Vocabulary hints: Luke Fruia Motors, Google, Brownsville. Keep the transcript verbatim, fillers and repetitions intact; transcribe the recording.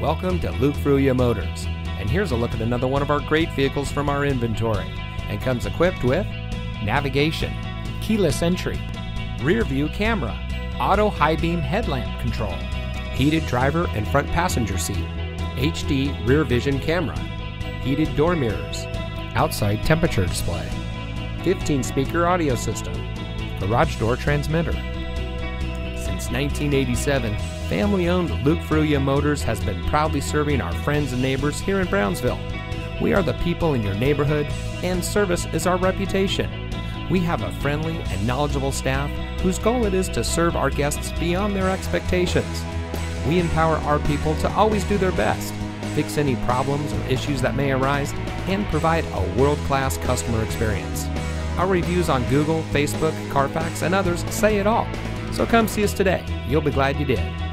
Welcome to Luke Fruia Motors, and here's a look at another one of our great vehicles from our inventory, and comes equipped with navigation, keyless entry, rear view camera, auto high beam headlamp control, heated driver and front passenger seat, H D rear vision camera, heated door mirrors, outside temperature display, fifteen speaker audio system, garage door transmitter. Since nineteen eighty-seven, family-owned Luke Fruia Motors has been proudly serving our friends and neighbors here in Brownsville. We are the people in your neighborhood, and service is our reputation. We have a friendly and knowledgeable staff whose goal it is to serve our guests beyond their expectations. We empower our people to always do their best, fix any problems or issues that may arise, and provide a world-class customer experience. Our reviews on Google, Facebook, Carfax, and others say it all. So come see us today. You'll be glad you did.